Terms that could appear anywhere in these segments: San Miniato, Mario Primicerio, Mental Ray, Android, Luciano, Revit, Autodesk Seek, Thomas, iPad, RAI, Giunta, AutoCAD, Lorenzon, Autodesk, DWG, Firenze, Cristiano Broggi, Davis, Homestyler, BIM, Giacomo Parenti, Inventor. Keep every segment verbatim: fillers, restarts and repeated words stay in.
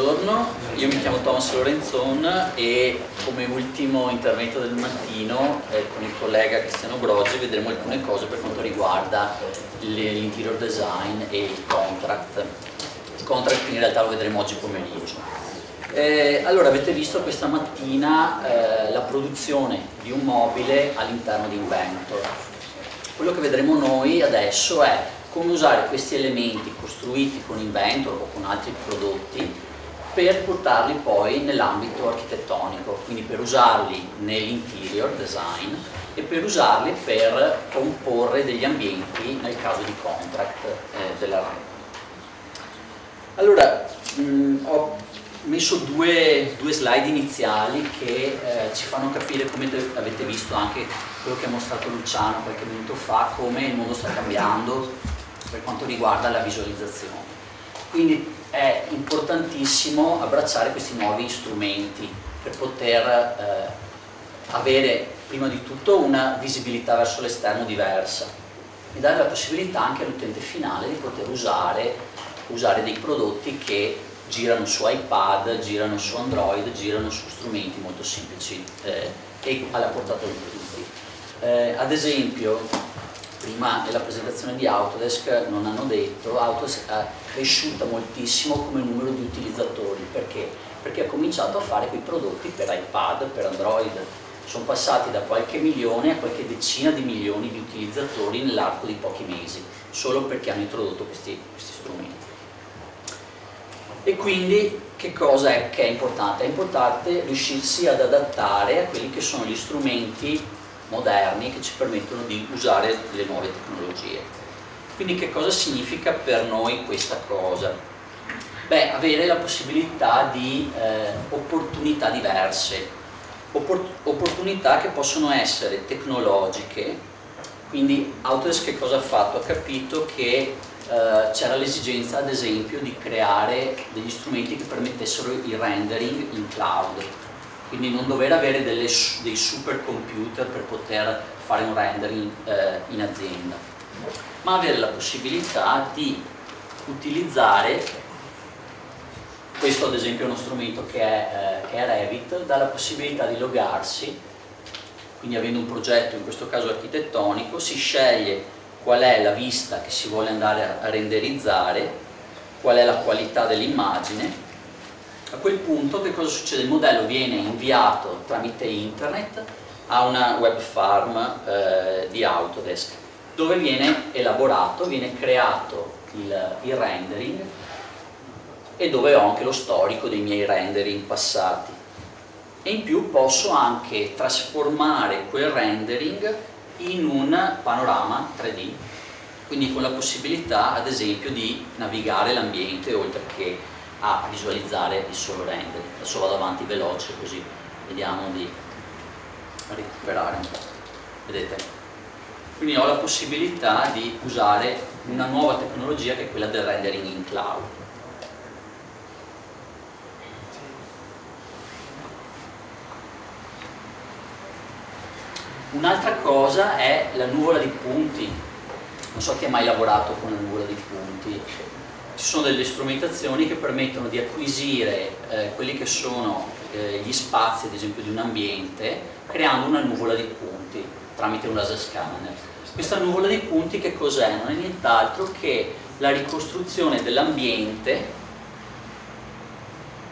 buongiorno, io mi chiamo Thomas Lorenzon e come ultimo intervento del mattino eh, con il collega Cristiano Broggi vedremo alcune cose per quanto riguarda l'interior design e il contract. Il contract in realtà lo vedremo oggi pomeriggio. Eh, allora, avete visto questa mattina eh, la produzione di un mobile all'interno di Inventor. Quello che vedremo noi adesso è come usare questi elementi costruiti con Inventor o con altri prodotti per portarli poi nell'ambito architettonico, quindi per usarli nell'interior design e per usarli per comporre degli ambienti nel caso di contract eh, della R A I. Allora, mh, ho messo due, due slide iniziali che eh, ci fanno capire, come avete visto anche quello che ha mostrato Luciano qualche minuto fa, come il mondo sta cambiando per quanto riguarda la visualizzazione. Quindi è importantissimo abbracciare questi nuovi strumenti per poter eh, avere prima di tutto una visibilità verso l'esterno diversa e dare la possibilità anche all'utente finale di poter usare, usare dei prodotti che girano su iPad, girano su Android, girano su strumenti molto semplici eh, e alla portata di tutti. Eh, ad esempio, prima della presentazione di Autodesk non hanno detto, Autodesk è cresciuta moltissimo come numero di utilizzatori. Perché? Perché ha cominciato a fare quei prodotti per iPad, per Android. Sono passati da qualche milione a qualche decina di milioni di utilizzatori nell'arco di pochi mesi, solo perché hanno introdotto questi, questi strumenti. E quindi che cosa è che è importante? È importante riuscirsi ad adattare a quelli che sono gli strumenti moderni che ci permettono di usare le nuove tecnologie. Quindi che cosa significa per noi questa cosa? Beh, avere la possibilità di eh, opportunità diverse, Oppor- opportunità che possono essere tecnologiche. Quindi Autodesk che cosa ha fatto? Ha capito che eh, c'era l'esigenza, ad esempio, di creare degli strumenti che permettessero il rendering in cloud. Quindi non dover avere delle, dei super computer per poter fare un rendering eh, in azienda, ma avere la possibilità di utilizzare, questo ad esempio è uno strumento che è, eh, che è Revit, dà la possibilità di logarsi, quindi avendo un progetto, in questo caso architettonico, si sceglie qual è la vista che si vuole andare a renderizzare, qual è la qualità dell'immagine. A quel punto che cosa succede? Il modello viene inviato tramite internet a una web farm eh, di Autodesk, dove viene elaborato, viene creato il, il rendering e dove ho anche lo storico dei miei rendering passati. E in più posso anche trasformare quel rendering in un panorama tre D, quindi con la possibilità ad esempio di navigare l'ambiente oltre che a visualizzare il solo render. Adesso vado avanti veloce così vediamo di recuperare un po'. Vedete? Quindi ho la possibilità di usare una nuova tecnologia che è quella del rendering in cloud. Un'altra cosa è la nuvola di punti. Non so chi ha mai lavorato con la nuvola di punti. Ci sono delle strumentazioni che permettono di acquisire eh, quelli che sono eh, gli spazi, ad esempio, di un ambiente, creando una nuvola di punti tramite un laser scanner. Questa nuvola di punti che cos'è? Non è nient'altro che la ricostruzione dell'ambiente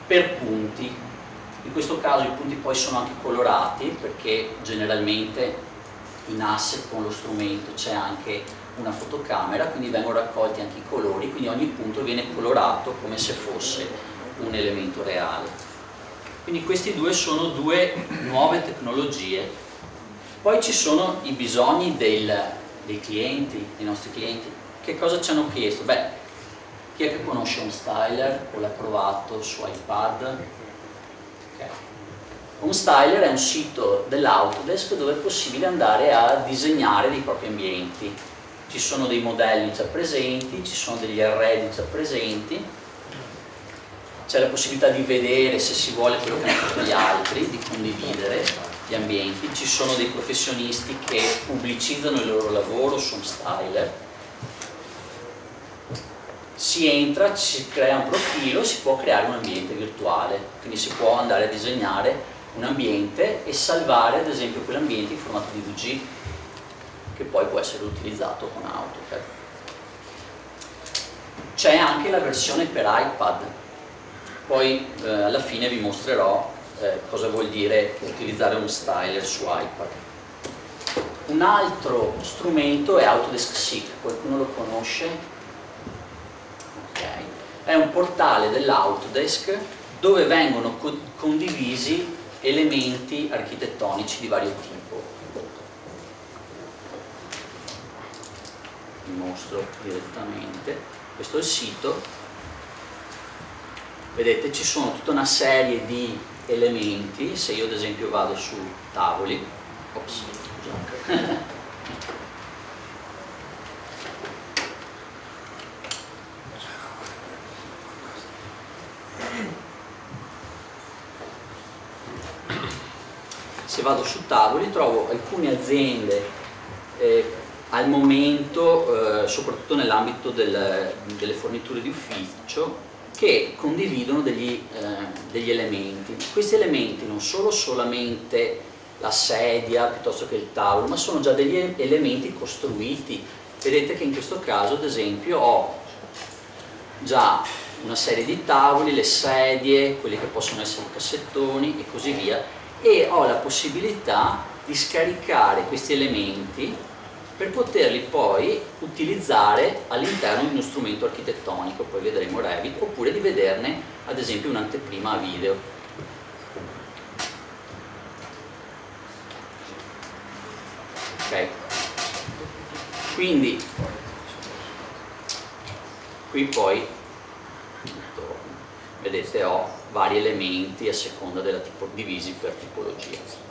per punti. In questo caso i punti poi sono anche colorati, perché generalmente in asse con lo strumento c'è anche una fotocamera, quindi vengono raccolti anche i colori, quindi ogni punto viene colorato come se fosse un elemento reale. Quindi queste due sono due nuove tecnologie. Poi ci sono i bisogni del, dei clienti, dei nostri clienti. Che cosa ci hanno chiesto? Beh, chi è che conosce Homestyler o l'ha provato su iPad? Okay. Homestyler è un sito dell'Autodesk dove è possibile andare a disegnare dei propri ambienti. Ci sono dei modelli già presenti, ci sono degli arredi già presenti, c'è la possibilità di vedere se si vuole quello che hanno fatto gli altri, di condividere gli ambienti, ci sono dei professionisti che pubblicizzano il loro lavoro su Homestyler si entra, si crea un profilo, si può creare un ambiente virtuale, quindi si può andare a disegnare un ambiente e salvare ad esempio quell'ambiente in formato D W G che poi può essere utilizzato con AutoCAD. C'è anche la versione per iPad, poi eh, alla fine vi mostrerò eh, cosa vuol dire utilizzare un styler su iPad. Un altro strumento è Autodesk Seek, qualcuno lo conosce? È un portale dell'Autodesk dove vengono co condivisi elementi architettonici di vario tipo. Vi mostro direttamente, questo è il sito, vedete ci sono tutta una serie di elementi. Se io ad esempio vado su tavoli, ops, scusate. Se vado su tavoli trovo alcune aziende eh, al momento, eh, soprattutto nell'ambito del, delle forniture di ufficio, che condividono degli, eh, degli elementi. Questi elementi non sono solamente la sedia piuttosto che il tavolo, ma sono già degli elementi costruiti. Vedete che in questo caso ad esempio ho già una serie di tavoli, le sedie, quelli che possono essere i cassettoni e così via, e ho la possibilità di scaricare questi elementi per poterli poi utilizzare all'interno di uno strumento architettonico, poi vedremo Revit, oppure di vederne ad esempio un'anteprima a video. Ok, quindi qui poi vedete ho vari elementi a seconda della tipo, divisi per tipologia.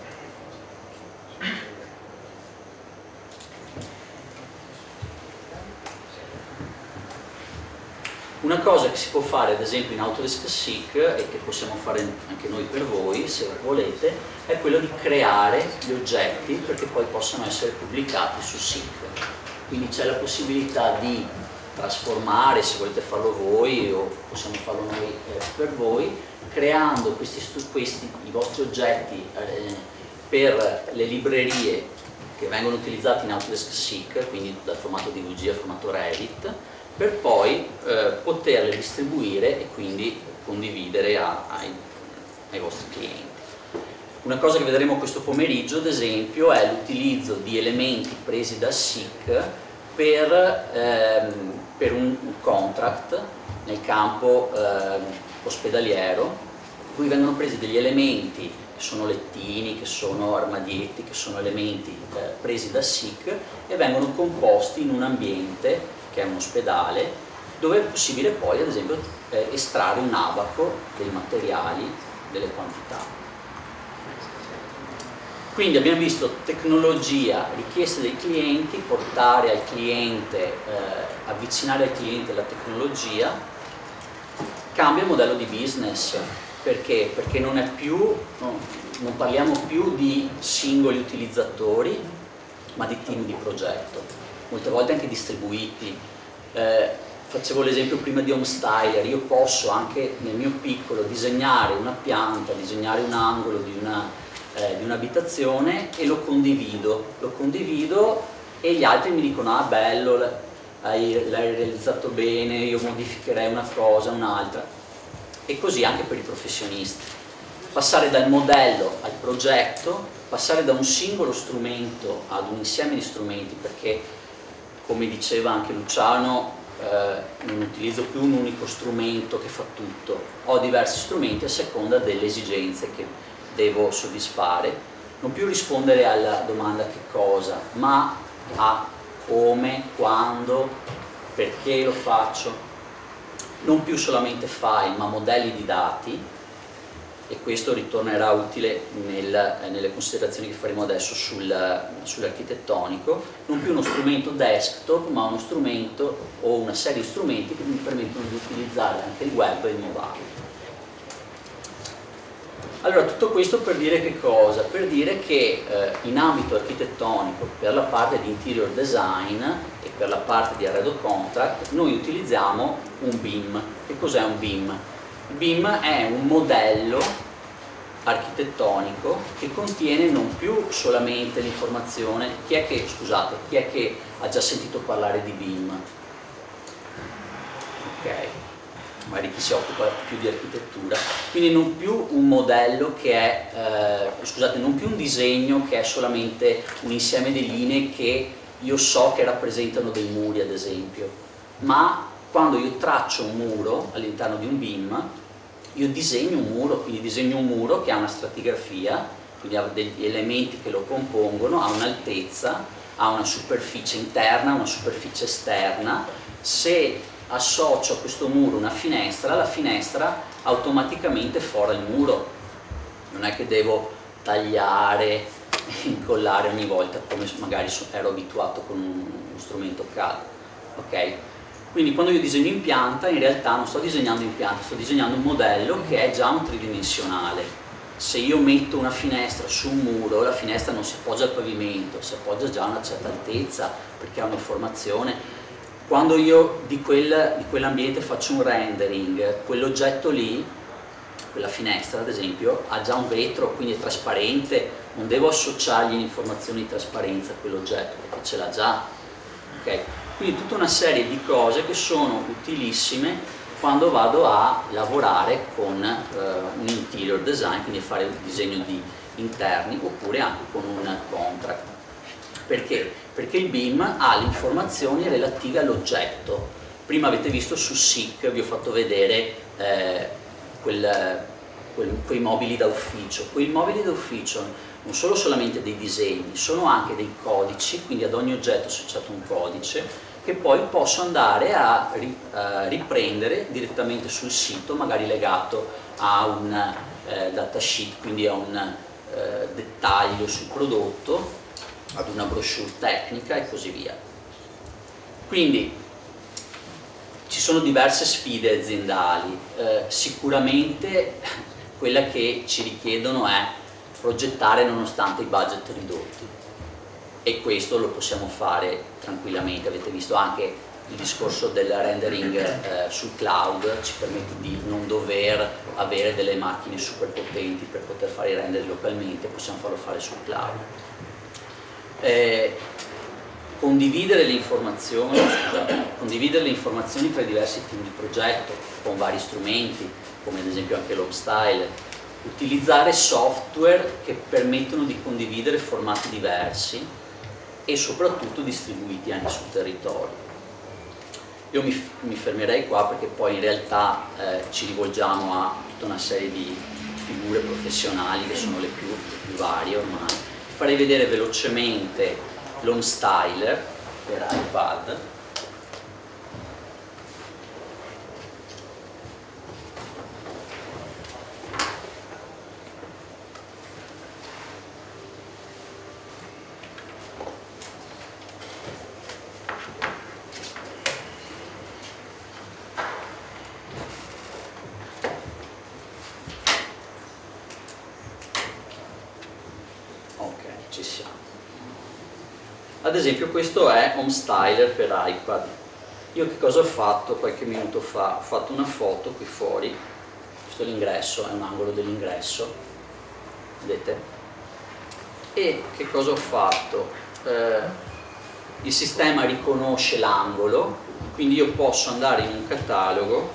Una cosa che si può fare ad esempio in Autodesk Seek e che possiamo fare anche noi per voi se volete è quello di creare gli oggetti perché poi possano essere pubblicati su Seek. Quindi c'è la possibilità di trasformare, se volete farlo voi o possiamo farlo noi eh, per voi, creando questi, questi, i vostri oggetti eh, per le librerie che vengono utilizzate in Autodesk Seek, quindi dal formato D W G al formato Revit, per poi eh, poterle distribuire e quindi condividere a, ai, ai vostri clienti. Una cosa che vedremo questo pomeriggio ad esempio è l'utilizzo di elementi presi da Seek per ehm, per un contract nel campo eh, ospedaliero, in cui vengono presi degli elementi che sono lettini, che sono armadietti, che sono elementi eh, presi da Seek e vengono composti in un ambiente che è un ospedale dove è possibile poi ad esempio eh, estrarre un abaco dei materiali, delle quantità. Quindi abbiamo visto tecnologia, richieste dei clienti, portare al cliente, eh, avvicinare al cliente la tecnologia, cambia il modello di business. Perché? Perché non, è più, no, non parliamo più di singoli utilizzatori, ma di team di progetto, molte volte anche distribuiti. Eh, facevo l'esempio prima di Homestyler, io posso anche nel mio piccolo disegnare una pianta, disegnare un angolo di una... Eh, di un'abitazione e lo condivido, lo condivido e gli altri mi dicono ah bello, l'hai realizzato bene, io modificherei una cosa, un'altra, e così anche per i professionisti. Passare dal modello al progetto, passare da un singolo strumento ad un insieme di strumenti, perché come diceva anche Luciano eh, non utilizzo più un unico strumento che fa tutto, ho diversi strumenti a seconda delle esigenze che devo soddisfare, non più rispondere alla domanda che cosa, ma a come, quando, perché lo faccio, non più solamente file ma modelli di dati, e questo ritornerà utile nel, eh, nelle considerazioni che faremo adesso sul, sull'architettonico, non più uno strumento desktop ma uno strumento o una serie di strumenti che mi permettono di utilizzare anche il web e il mobile. Allora, tutto questo per dire che cosa? Per dire che eh, in ambito architettonico, per la parte di interior design e per la parte di arredo contract, noi utilizziamo un B I M. Che cos'è un B I M? Il B I M è un modello architettonico che contiene non più solamente l'informazione. Chi è che, scusate, chi è che ha già sentito parlare di B I M? Ok, magari chi si occupa più di architettura. Quindi non più un modello che è, eh, scusate, non più un disegno che è solamente un insieme di linee che io so che rappresentano dei muri, ad esempio, ma quando io traccio un muro all'interno di un B I M, io disegno un muro, quindi disegno un muro che ha una stratigrafia, quindi ha degli elementi che lo compongono, ha un'altezza, ha una superficie interna, una superficie esterna. Se associo a questo muro una finestra, la finestra automaticamente fora il muro, non è che devo tagliare e incollare ogni volta come magari ero abituato con uno strumento C A D. Ok? Quindi quando io disegno in pianta, in realtà non sto disegnando in pianta, sto disegnando un modello che è già un tridimensionale. Se io metto una finestra su un muro, la finestra non si appoggia al pavimento, si appoggia già a una certa altezza perché ha una formazione. Quando io di, quel, di quell'ambiente faccio un rendering, quell'oggetto lì, quella finestra ad esempio, ha già un vetro, quindi è trasparente, non devo associargli l'informazione di trasparenza a quell'oggetto perché ce l'ha già. Okay? Quindi tutta una serie di cose che sono utilissime quando vado a lavorare con eh, un interior design, quindi fare un disegno di interni oppure anche con un contract. Perché? Perché il B I M ha le informazioni relative all'oggetto. Prima avete visto su Seek, vi ho fatto vedere eh, quel, quel, quei mobili da ufficio. Quei mobili da ufficio non sono solamente dei disegni, sono anche dei codici, quindi ad ogni oggetto è associato un codice che poi posso andare a riprendere direttamente sul sito, magari legato a un eh, datasheet, quindi a un eh, dettaglio sul prodotto, ad una brochure tecnica e così via. Quindi ci sono diverse sfide aziendali, eh, sicuramente quella che ci richiedono è progettare nonostante i budget ridotti, e questo lo possiamo fare tranquillamente. Avete visto anche il discorso del rendering eh, sul cloud, ci permette di non dover avere delle macchine super potenti per poter fare i render localmente, possiamo farlo fare sul cloud. Eh, condividere le informazioni scusate, condividere le informazioni tra i diversi team di progetto con vari strumenti come ad esempio anche l'Homestyler. Utilizzare software che permettono di condividere formati diversi e soprattutto distribuiti anche sul territorio. Io mi, mi fermerei qua perché poi in realtà eh, ci rivolgiamo a tutta una serie di figure professionali che sono le più, le più varie ormai. Vi farei vedere velocemente l'Homestyler per iPad. Ad esempio questo è Homestyler per iPad. Io che cosa ho fatto qualche minuto fa? Ho fatto una foto qui fuori, questo è l'ingresso, è un angolo dell'ingresso, vedete? E che cosa ho fatto? Eh, il sistema riconosce l'angolo, quindi io posso andare in un catalogo,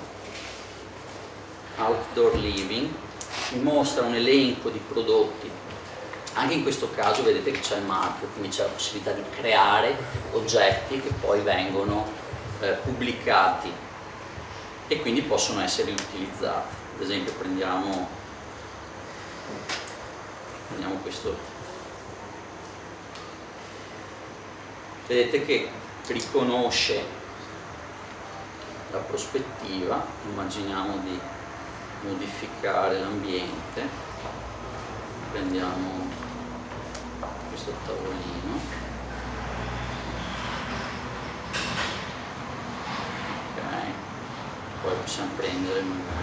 Outdoor Living, mi mostra un elenco di prodotti. Anche in questo caso vedete che c'è il marchio, quindi c'è la possibilità di creare oggetti che poi vengono eh, pubblicati e quindi possono essere utilizzati. Ad esempio prendiamo, prendiamo questo, vedete che riconosce la prospettiva, immaginiamo di modificare l'ambiente, prendiamo questo tavolino, ok, poi possiamo prendere magari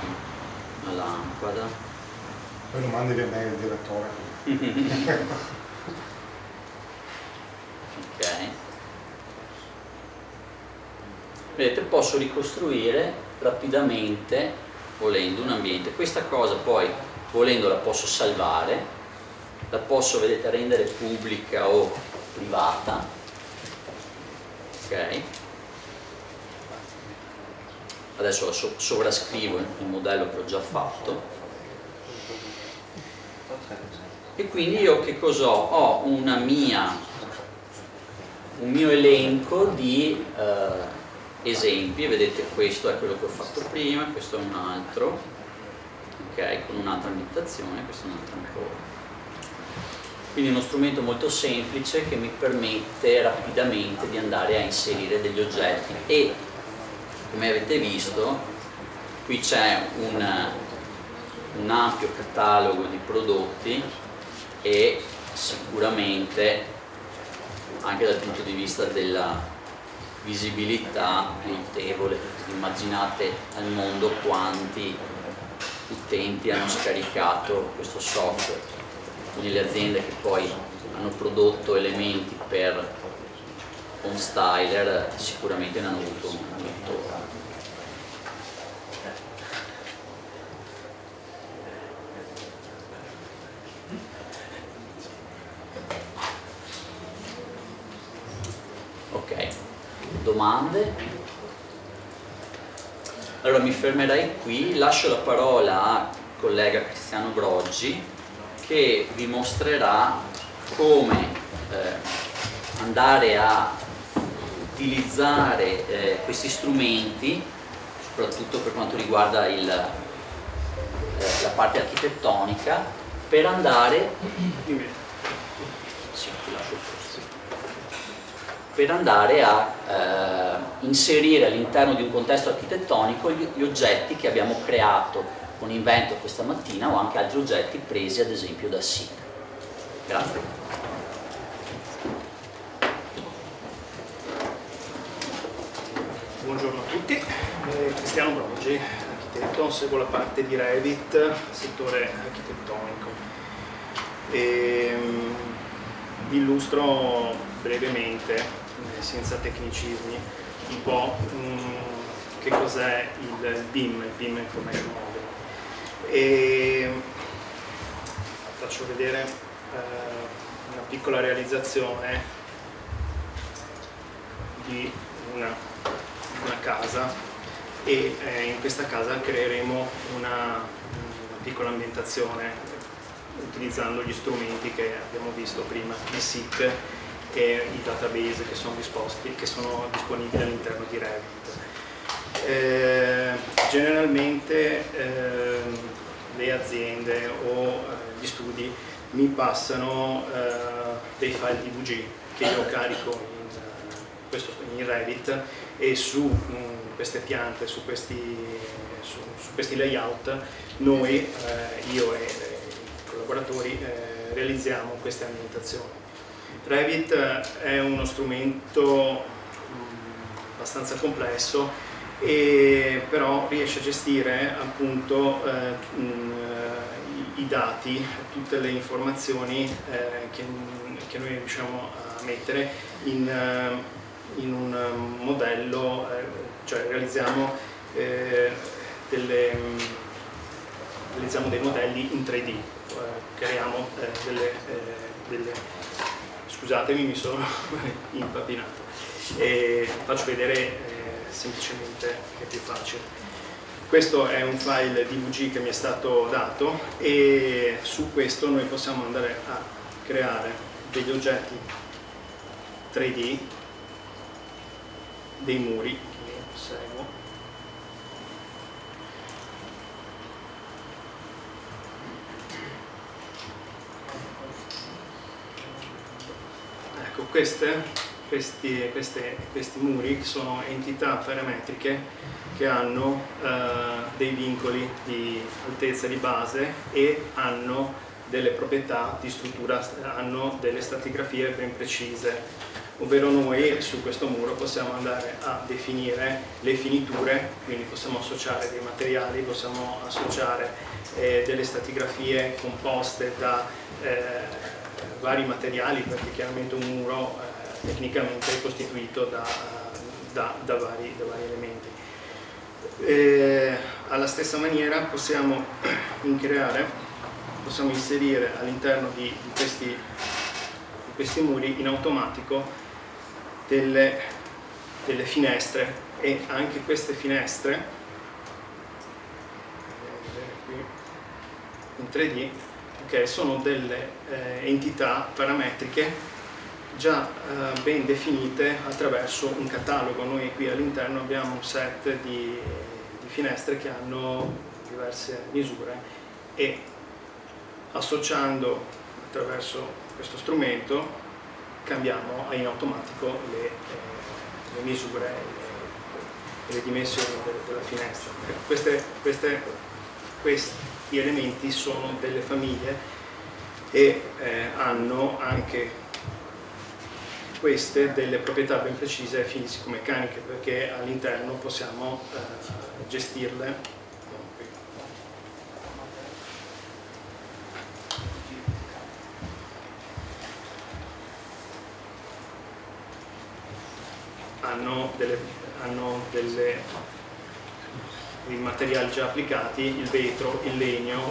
una lampada, Poi lo mandi via me il direttore. Ok. Vedete, posso ricostruire rapidamente, volendo, un ambiente. Questa cosa poi, volendo, la posso salvare, la posso, vedete, rendere pubblica o privata. Ok. Adesso la so sovrascrivo il modello che ho già fatto. E quindi io che cosa ho? Ho una mia, un mio elenco di eh, esempi. Vedete, questo è quello che ho fatto prima, questo è un altro, ok, con un'altra ambientazione, questo è un altro ancora. Quindi uno strumento molto semplice che mi permette rapidamente di andare a inserire degli oggetti. E come avete visto, qui c'è un, un ampio catalogo di prodotti e sicuramente anche dal punto di vista della visibilità è notevole. Immaginate al mondo quanti utenti hanno scaricato questo software. Quindi le aziende che poi hanno prodotto elementi per Homestyler sicuramente ne hanno avuto un dottore. Ok, domande? Allora mi fermerei qui, lascio la parola al collega Cristiano Broggi, che vi mostrerà come eh, andare a utilizzare eh, questi strumenti, soprattutto per quanto riguarda il, eh, la parte architettonica, per andare, sì, ti lascio il posto, per andare a eh, inserire all'interno di un contesto architettonico gli, gli oggetti che abbiamo creato con Inventor questa mattina o anche altri oggetti presi ad esempio da Seek. Grazie. Buongiorno a tutti, eh, Cristiano Broggi, architetto, seguo la parte di Revit, settore architettonico. E, um, vi illustro brevemente, eh, senza tecnicismi, un po' um, che cos'è il B I M, il B I M Information Model. E faccio vedere eh, una piccola realizzazione di una, una casa e eh, in questa casa creeremo una, una piccola ambientazione utilizzando gli strumenti che abbiamo visto prima, di Seek e i database che sono, disposti, che sono disponibili all'interno di Revit. Eh, generalmente eh, le aziende o eh, gli studi mi passano eh, dei file D W G che io carico in, questo, in Revit e su mh, queste piante, su questi, su, su questi layout noi, eh, io e i collaboratori, eh, realizziamo queste ambientazioni. Revit è uno strumento mh, abbastanza complesso, e però riesce a gestire appunto eh, i dati, tutte le informazioni eh, che, che noi riusciamo a mettere in, in un modello, eh, cioè realizziamo, eh, delle, realizziamo dei modelli in tre D, eh, creiamo eh, delle, eh, delle... scusatemi, mi sono impapinato, e faccio vedere eh, semplicemente che è più facile. Questo è un file D W G che mi è stato dato e su questo noi possiamo andare a creare degli oggetti tre D, dei muri che seguo, ecco queste Questi, queste, questi muri sono entità parametriche che hanno eh, dei vincoli di altezza di base e hanno delle proprietà di struttura, hanno delle stratigrafie ben precise. ovvero noi su questo muro possiamo andare a definire le finiture, quindi possiamo associare dei materiali, possiamo associare eh, delle stratigrafie composte da eh, vari materiali, perché chiaramente un muro eh, tecnicamente è costituito da, da, da, vari, da vari elementi. E alla stessa maniera possiamo creare, possiamo inserire all'interno di, di questi questi muri in automatico delle, delle finestre, e anche queste finestre in tre D, okay, sono delle eh, entità parametriche già eh, ben definite attraverso un catalogo. Noi qui all'interno abbiamo un set di, di finestre che hanno diverse misure, e associando attraverso questo strumento cambiamo in automatico le, eh, le misure e le, le dimensioni della, della finestra. Queste, queste, questi elementi sono delle famiglie, e eh, hanno anche queste delle proprietà ben precise fisico-meccaniche, perché all'interno possiamo eh, gestirle. Hanno, delle, hanno delle, dei materiali già applicati, il vetro, il legno,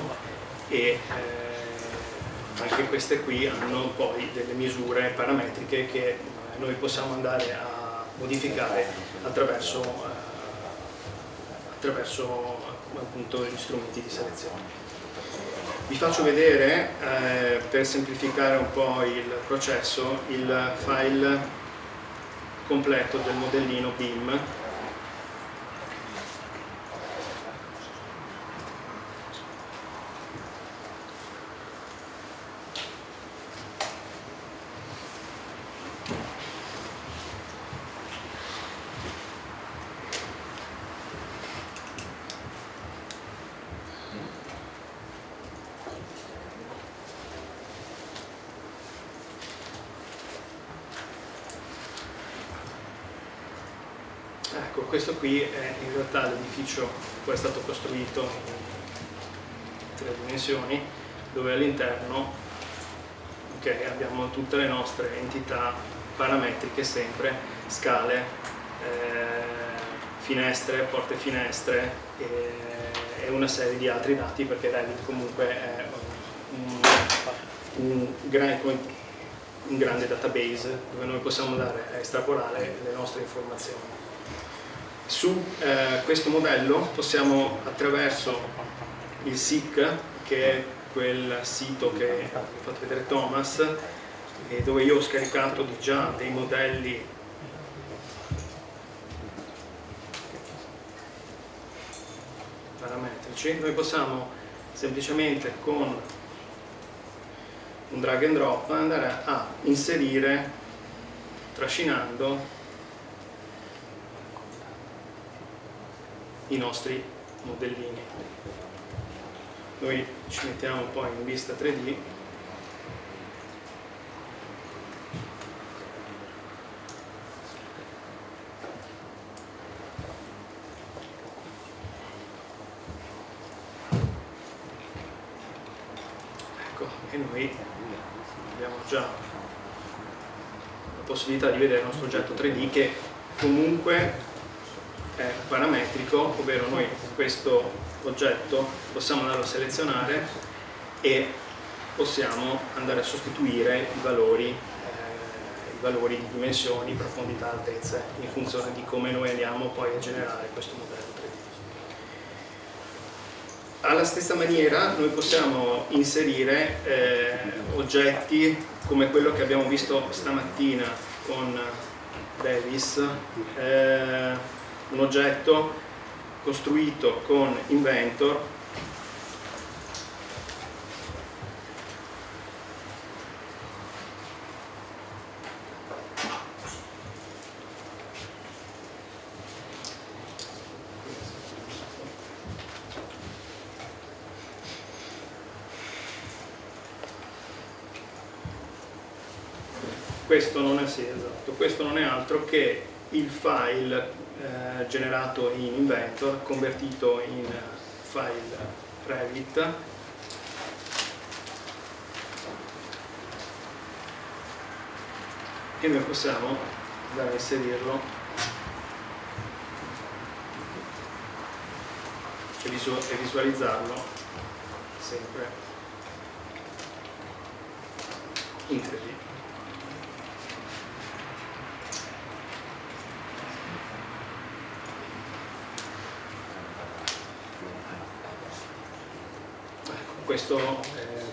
e eh, anche queste qui hanno poi delle misure parametriche che eh, noi possiamo andare a modificare attraverso, eh, attraverso appunto gli strumenti di selezione. Vi faccio vedere, eh, per semplificare un po' il processo, il file completo del modellino B I M. Ecco, questo qui è in realtà l'edificio che poi è stato costruito in tre dimensioni, dove all'interno okay, abbiamo tutte le nostre entità parametriche, sempre scale, eh, finestre, porte finestre eh, e una serie di altri dati, perché Revit comunque è un, un, gran, un grande database dove noi possiamo andare a estrapolare le nostre informazioni. Su eh, questo modello possiamo, attraverso il Seek, che è quel sito che vi ha fatto vedere Thomas, eh, dove io ho scaricato di già dei modelli parametrici, noi possiamo semplicemente con un drag and drop andare a inserire, trascinando, i nostri modellini. Noi ci mettiamo poi in vista tre D ecco, e noi abbiamo già la possibilità di vedere il nostro oggetto tre D, che comunque è parametrico, ovvero noi questo oggetto possiamo andarlo a selezionare e possiamo andare a sostituire i valori, eh, i valori di dimensioni, profondità, altezza, in funzione di come noi andiamo poi a generare questo modello tre D. Alla stessa maniera noi possiamo inserire eh, oggetti come quello che abbiamo visto stamattina con Davis, eh, un oggetto costruito con Inventor questo non è, sì, esatto, questo non è altro che il file eh, generato in Inventor, convertito in file Revit, e noi possiamo andare a inserirlo e visualizzarlo sempre in tre D. Questo eh,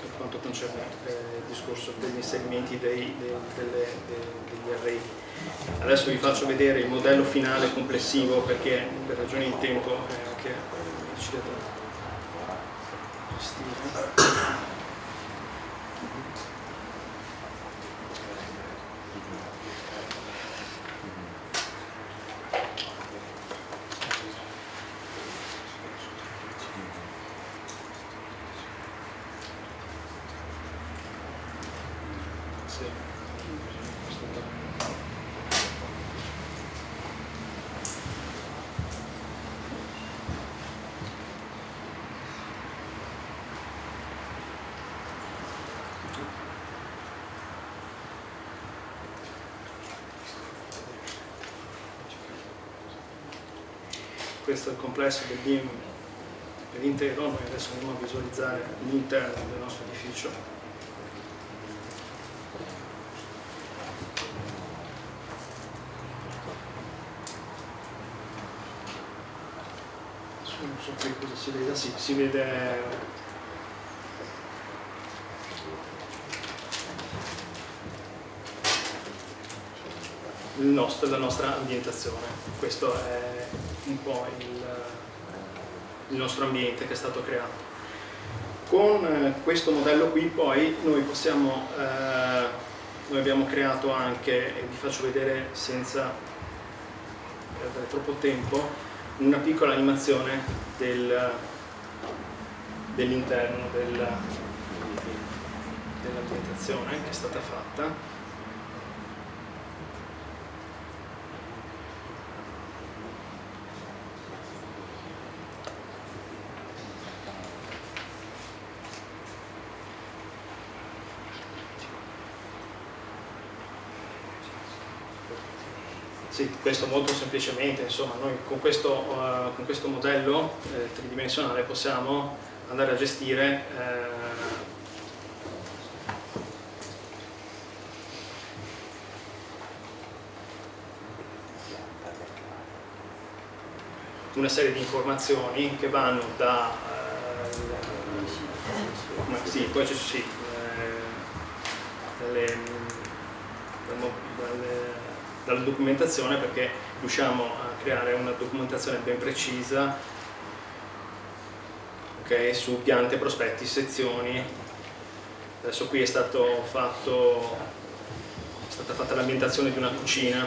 per quanto concerne eh, il discorso degli segmenti dei, dei, delle, dei, degli array. Adesso vi faccio vedere il modello finale complessivo perché per ragioni di tempo eh, che ci devo gestire. Questo è il complesso del B I M per intero. Noi adesso andiamo a visualizzare l'interno del nostro edificio. Non so che cosa si vede, sì, si vede il nostro, la nostra ambientazione. Questo è un po' il, il nostro ambiente che è stato creato. Con questo modello qui poi noi possiamo, eh, noi abbiamo creato anche, e vi faccio vedere senza perdere troppo tempo, una piccola animazione del, dell'interno del, dell'ambientazione che è stata fatta. Sì, questo molto semplicemente, insomma, noi con questo, uh, con questo modello eh, tridimensionale possiamo andare a gestire eh, una serie di informazioni che vanno da... Eh, ma, sì, poi ci sono sì, eh, dalle, dalle, dalla documentazione, perché riusciamo a creare una documentazione ben precisa, okay, su piante, prospetti, sezioni. Adesso qui è, stato fatto, è stata fatta l'ambientazione di una cucina.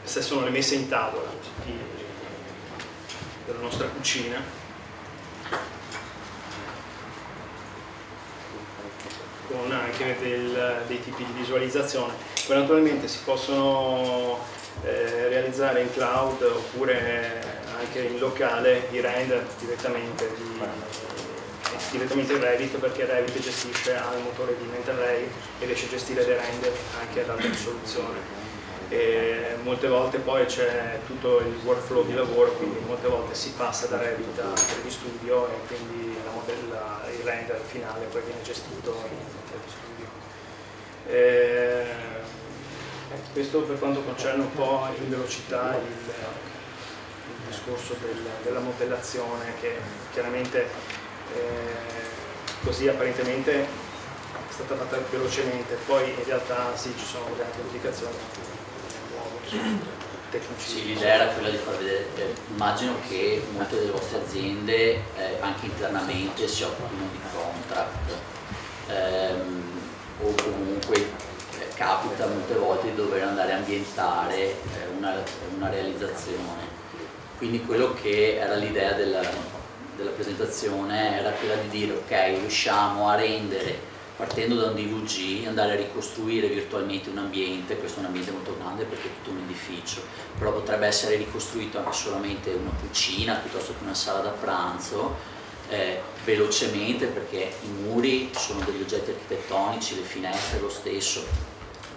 Queste sono le messe in tavola di, della nostra cucina. Con anche del, dei tipi di visualizzazione. Poi naturalmente si possono eh, realizzare in cloud oppure anche in locale i render direttamente, di, eh, direttamente in Revit, perché Revit gestisce al motore di Mental Ray e riesce a gestire dei render anche ad alta risoluzione. E molte volte poi c'è tutto il workflow di lavoro, quindi molte volte si passa da Revit a tre D Studio e quindi la modella, il render finale poi viene gestito in tre D Studio. E questo per quanto concerne un po' in velocità il, il discorso del, della modellazione, che chiaramente eh, così apparentemente è stata fatta velocemente, poi in realtà sì, ci sono anche implicazioni. Sì, l'idea era quella di far vedere, eh, immagino che molte delle vostre aziende eh, anche internamente si occupino di contract ehm, o comunque eh, capita molte volte di dover andare a ambientare eh, una, una realizzazione, quindi quello che era l'idea del, della presentazione era quella di dire ok, riusciamo a rendere partendo da un D W G, andare a ricostruire virtualmente un ambiente. Questo è un ambiente molto grande perché è tutto un edificio, però potrebbe essere ricostruito anche solamente una cucina piuttosto che una sala da pranzo, eh, velocemente, perché i muri sono degli oggetti architettonici, le finestre lo stesso.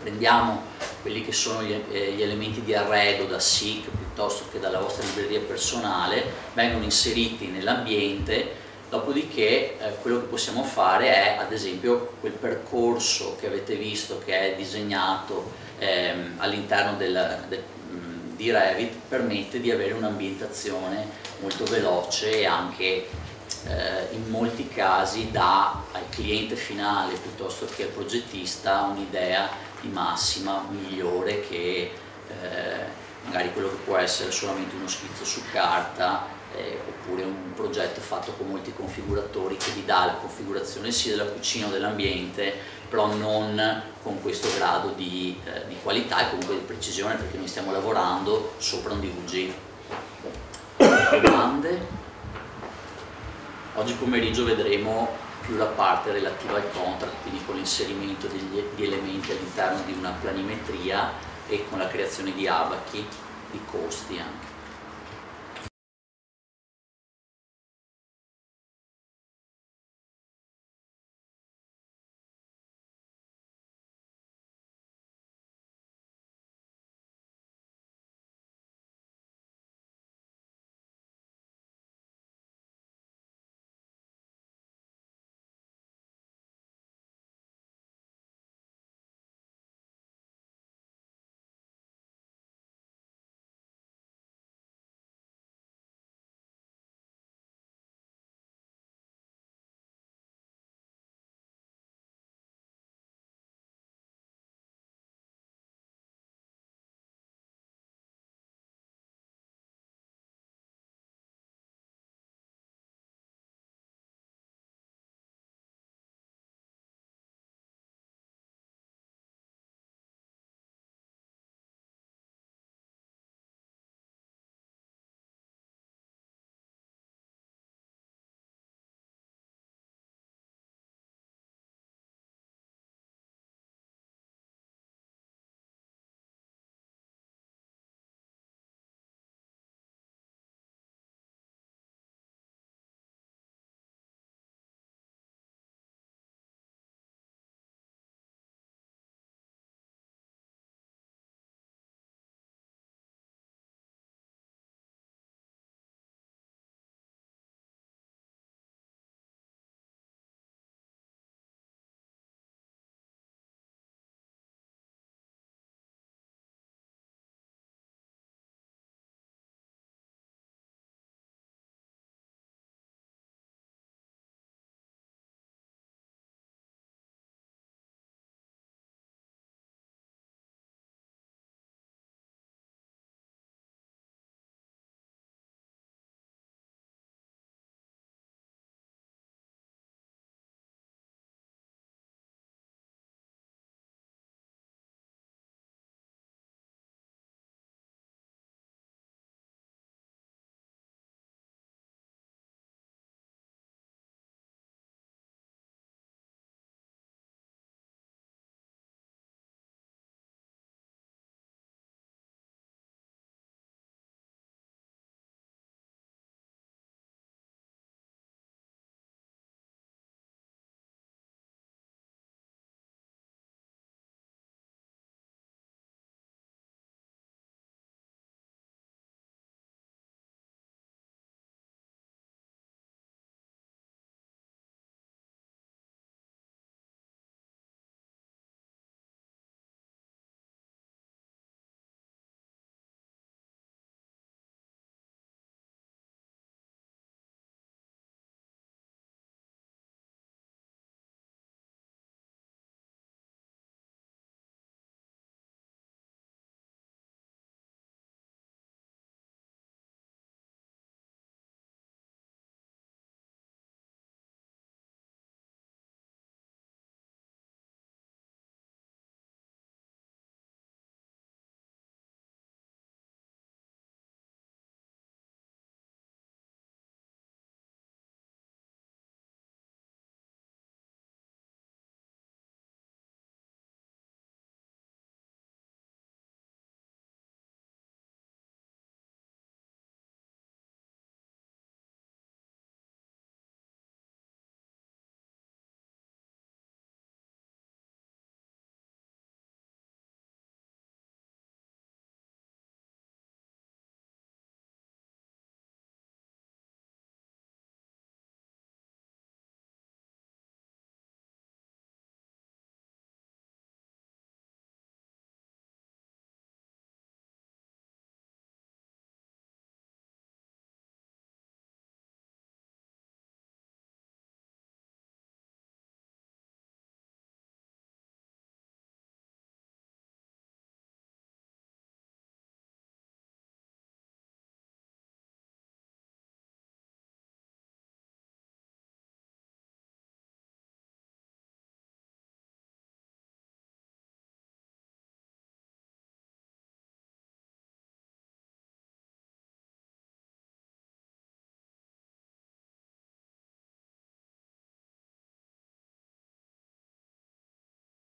Prendiamo quelli che sono gli, eh, gli elementi di arredo da Seek piuttosto che dalla vostra libreria personale, vengono inseriti nell'ambiente. Dopodiché eh, quello che possiamo fare è, ad esempio, quel percorso che avete visto che è disegnato ehm, all'interno del, de, di Revit, permette di avere un'ambientazione molto veloce e anche eh, in molti casi dà al cliente finale piuttosto che al progettista un'idea di massima migliore che eh, magari quello che può essere solamente uno schizzo su carta, eh, oppure un progetto fatto con molti configuratori che vi dà la configurazione sia della cucina o dell'ambiente, però non con questo grado di, eh, di qualità e comunque di precisione, perché noi stiamo lavorando sopra un D W G. Domande? Oggi pomeriggio vedremo più la parte relativa al contract, quindi con l'inserimento degli, di elementi all'interno di una planimetria e con la creazione di abachi, di costi anche.